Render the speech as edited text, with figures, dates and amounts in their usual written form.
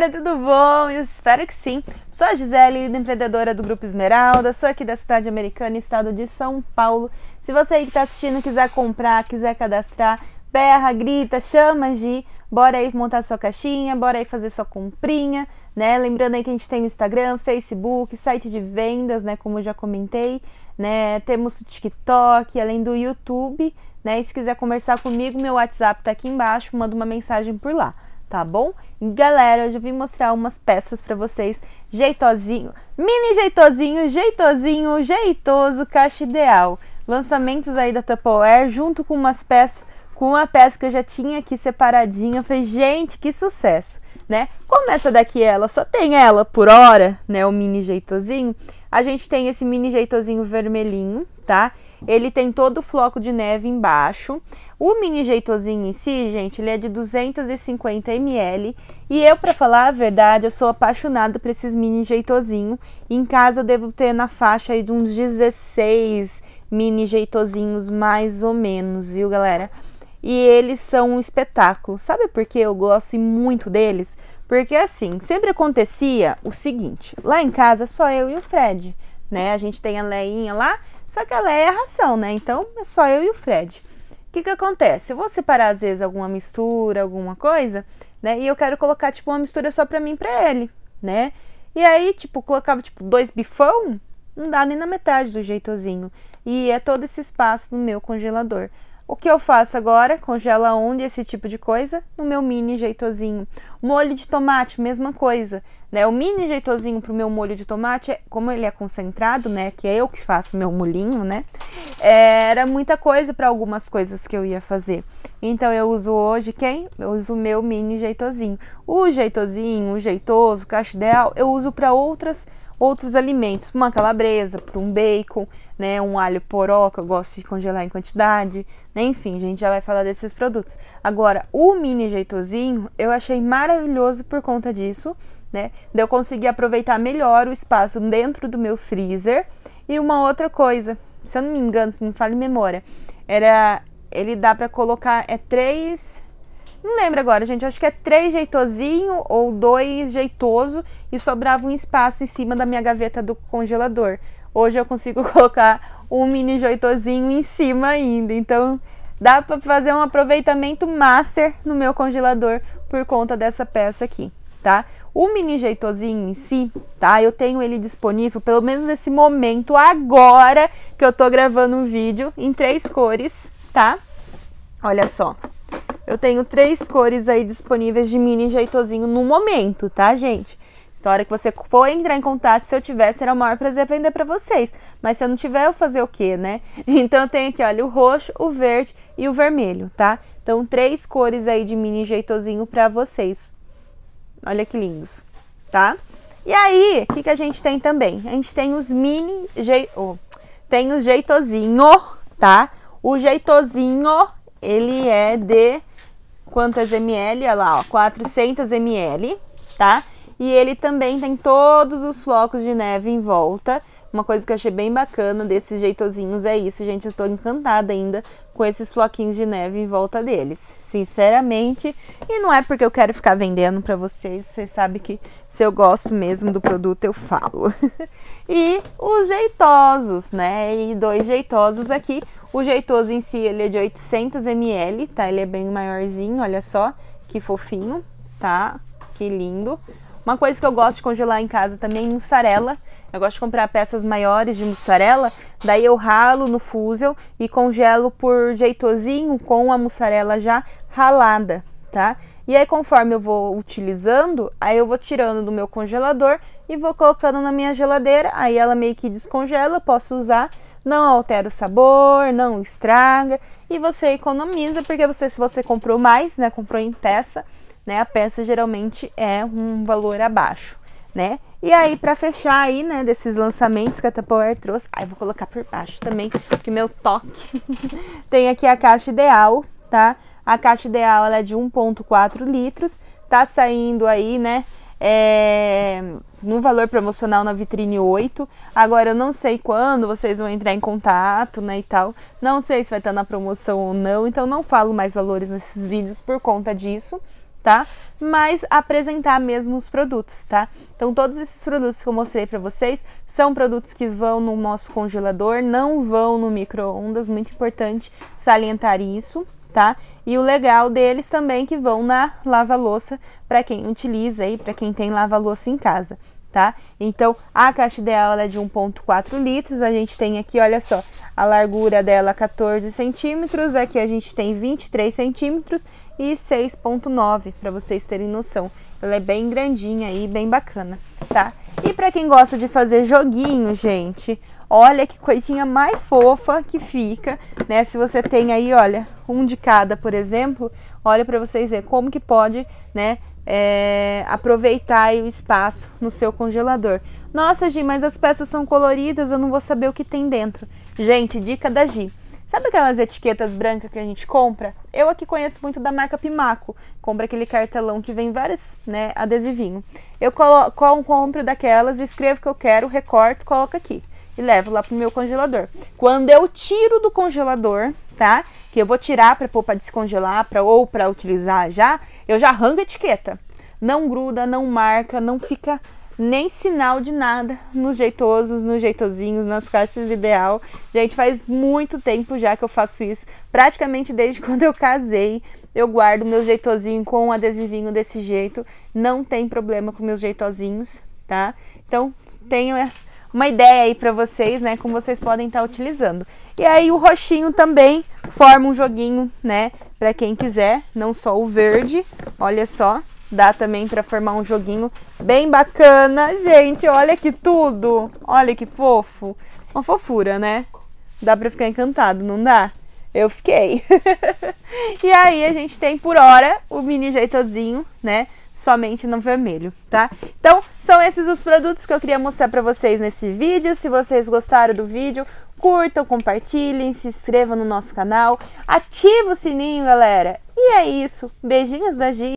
galera, tudo bom? Eu espero que sim. Sou a Gisele, empreendedora do Grupo Esmeralda, sou aqui da cidade americana, estado de São Paulo. Se você aí que está assistindo quiser comprar, quiser cadastrar, berra, grita, chama a Gi, bora aí montar sua caixinha, bora aí fazer sua comprinha, né? Lembrando aí que a gente tem o Instagram, Facebook, site de vendas, né? Como eu já comentei, né? Temos o TikTok, além do YouTube, né? E se quiser conversar comigo, meu WhatsApp tá aqui embaixo, manda uma mensagem por lá. Tá bom? Galera, eu já vim mostrar umas peças pra vocês. Jeitosinho, mini jeitosinho, jeitosinho, jeitoso, Caixa Ideal. Lançamentos aí da Tupperware, junto com umas peças, com uma peça que eu já tinha aqui separadinha. Eu falei, gente, que sucesso, né? Como essa daqui, ela só tem ela por hora, né? O mini jeitosinho. A gente tem esse mini jeitosinho vermelhinho, tá? Ele tem todo o floco de neve embaixo. O mini jeitosinho em si, gente, ele é de 250 ml. E eu, pra falar a verdade, eu sou apaixonada por esses mini jeitosinho. Em casa eu devo ter na faixa aí de uns 16 mini jeitosinhos, mais ou menos, viu, galera? E eles são um espetáculo. Sabe por que eu gosto muito deles? Porque assim, sempre acontecia o seguinte, lá em casa só eu e o Fred, né? A gente tem a Leinha lá, só que a Leia é a ração, né? Então é só eu e o Fred. O que que acontece? Eu vou separar, às vezes, alguma mistura, alguma coisa, né? E eu quero colocar, tipo, uma mistura só pra mim e pra ele, né? E aí, tipo, colocava, tipo, 2 bifão, não dá nem na metade do jeitosinho. E é todo esse espaço no meu congelador. O que eu faço agora? Congela onde? Esse tipo de coisa? No meu mini jeitosinho. Molho de tomate, mesma coisa, né? O mini jeitosinho pro meu molho de tomate, como ele é concentrado, né? Que é eu que faço meu molhinho, né? Era muita coisa para algumas coisas que eu ia fazer. Então eu uso hoje quem? Eu uso o meu mini jeitosinho. O jeitosinho, o jeitoso, o Caixa Ideal, eu uso para outros alimentos, uma calabresa, para um bacon, né, um alho poró, que eu gosto de congelar em quantidade, né, enfim, a gente já vai falar desses produtos. Agora, o mini jeitosinho, eu achei maravilhoso por conta disso, né, de eu conseguir aproveitar melhor o espaço dentro do meu freezer. E uma outra coisa, se eu não me engano, se me falha memória, ele dá para colocar, 3... Não lembro agora, gente, acho que é 3 jeitosinho ou 2 jeitoso e sobrava um espaço em cima da minha gaveta do congelador. Hoje eu consigo colocar um mini jeitosinho em cima ainda, então dá para fazer um aproveitamento master no meu congelador por conta dessa peça aqui, tá? O mini jeitosinho em si, tá? Eu tenho ele disponível, pelo menos nesse momento, agora que eu tô gravando um vídeo, em 3 cores, tá? Olha só. Eu tenho 3 cores aí disponíveis de mini jeitosinho no momento, tá, gente? Na hora que você for entrar em contato, se eu tiver, será o maior prazer vender pra vocês. Mas se eu não tiver, eu fazer o quê, né? Então eu tenho aqui, olha, o roxo, o verde e o vermelho, tá? Então 3 cores aí de mini jeitosinho pra vocês. Olha que lindos, tá? E aí, o que que a gente tem também? A gente tem os mini tem o jeitosinho, tá? O jeitosinho, ele é de... quantas ml? Olha lá, ó, 400 ml, tá? E ele também tem todos os flocos de neve em volta. Uma coisa que eu achei bem bacana desses jeitosinhos é isso, gente. Eu tô encantada ainda com esses floquinhos de neve em volta deles, sinceramente. E não é porque eu quero ficar vendendo pra vocês. Vocês sabem que se eu gosto mesmo do produto, eu falo. E os jeitosos, né? E 2 jeitosos aqui. O jeitoso em si, ele é de 800 ml, tá? Ele é bem maiorzinho, olha só, que fofinho, tá? Que lindo. Uma coisa que eu gosto de congelar em casa também é mussarela. Eu gosto de comprar peças maiores de mussarela, daí eu ralo no fuso e congelo por jeitosinho com a mussarela já ralada, tá? E aí conforme eu vou utilizando, aí eu vou tirando do meu congelador e vou colocando na minha geladeira, aí ela meio que descongela, eu posso usar. Não altera o sabor, não estraga e você economiza, porque se você comprou mais, né, comprou em peça, né, a peça geralmente é um valor abaixo, né? E aí, para fechar aí, né, desses lançamentos que a Tupperware trouxe, aí eu vou colocar por baixo também, porque meu toque tem aqui a Caixa Ideal, tá? A Caixa Ideal, ela é de 1,4 litros, tá saindo aí, né? No valor promocional na vitrine 8. Agora eu não sei quando vocês vão entrar em contato, né, e tal. Não sei se vai estar na promoção ou não, então não falo mais valores nesses vídeos por conta disso, tá? Mas apresentar mesmo os produtos, tá? Então todos esses produtos que eu mostrei pra vocês são produtos que vão no nosso congelador, não vão no micro-ondas, muito importante salientar isso, tá? E o legal deles também é que vão na lava-louça, pra quem utiliza aí, pra quem tem lava-louça em casa, tá? Então a Caixa Ideal ela é de 1,4 litros, a gente tem aqui, olha só, a largura dela 14 centímetros, aqui a gente tem 23 centímetros e 6,9, para vocês terem noção. Ela é bem grandinha aí, bem bacana, tá? E para quem gosta de fazer joguinho, gente, olha que coisinha mais fofa que fica, né? Se você tem aí, olha, um de cada, por exemplo, olha para vocês verem como que pode, né, aproveitar aí o espaço no seu congelador. Nossa, Gi, mas as peças são coloridas, eu não vou saber o que tem dentro. Gente, dica da Gi. Sabe aquelas etiquetas brancas que a gente compra? Eu aqui conheço muito da marca Pimaco. Compra aquele cartelão que vem vários, né, adesivinho. Eu compro daquelas, escrevo o que eu quero, recorto, coloco aqui e levo lá pro meu congelador. Quando eu tiro do congelador, tá? Que eu vou tirar para pôr para descongelar, ou para utilizar já, eu já arranco a etiqueta. Não gruda, não marca, não fica nem sinal de nada nos jeitosos, nos jeitosinhos, nas caixas ideal. Gente, faz muito tempo já que eu faço isso. Praticamente desde quando eu casei, eu guardo meu jeitosinho com um adesivinho desse jeito. Não tem problema com meus jeitosinhos, tá? Então, tenho uma ideia aí pra vocês, né? Como vocês podem estar utilizando. E aí o roxinho também forma um joguinho, né? Pra quem quiser, não só o verde, olha só. Dá também para formar um joguinho bem bacana, gente. Olha que tudo, olha que fofo, uma fofura, né? Dá para ficar encantado, não dá? Eu fiquei. E aí a gente tem por hora o mini jeitosinho, né? Somente no vermelho, tá? Então são esses os produtos que eu queria mostrar para vocês nesse vídeo. Se vocês gostaram do vídeo, curtam, compartilhem, se inscrevam no nosso canal, ativa o sininho, galera. E é isso. Beijinhos da Gi.